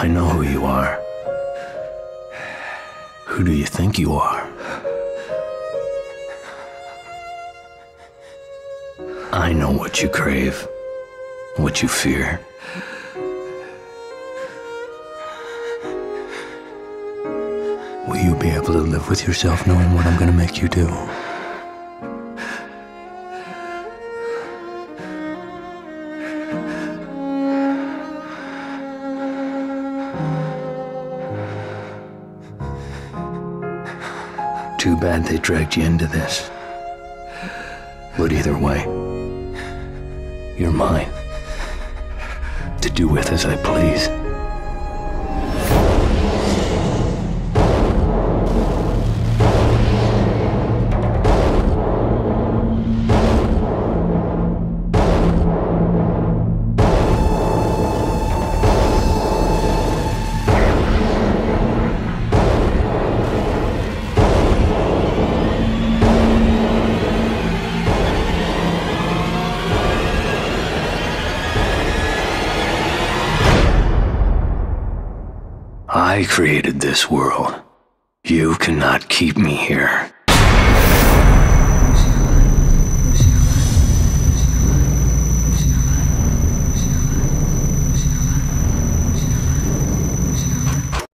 I know who you are. Who do you think you are? I know what you crave, what you fear. Will you be able to live with yourself knowing what I'm gonna make you do? Too bad they dragged you into this. But either way, you're mine. To do with as I please. I created this world. You cannot keep me here.